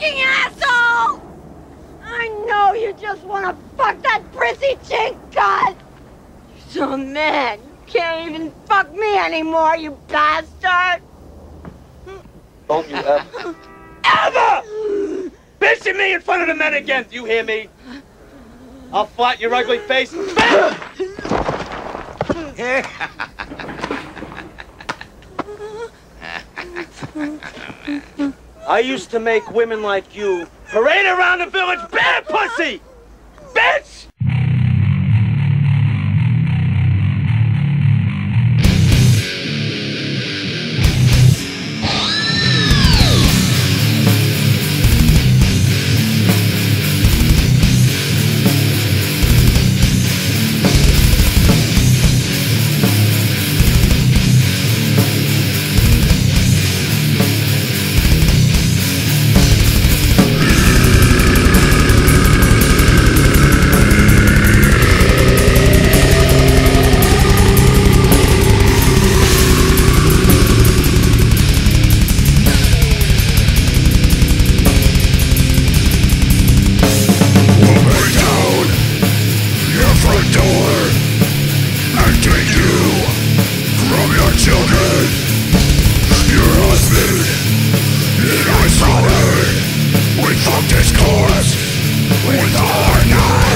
fucking asshole! I know you just want to fuck that prissy chick, God! You're so mad, you can't even fuck me anymore, you bastard! Don't you ever... ever! Bitching me in front of the men again, do you hear me? I'll flatten your ugly face. I used to make women like you parade around the village bare pussy! Bitch! With our knives!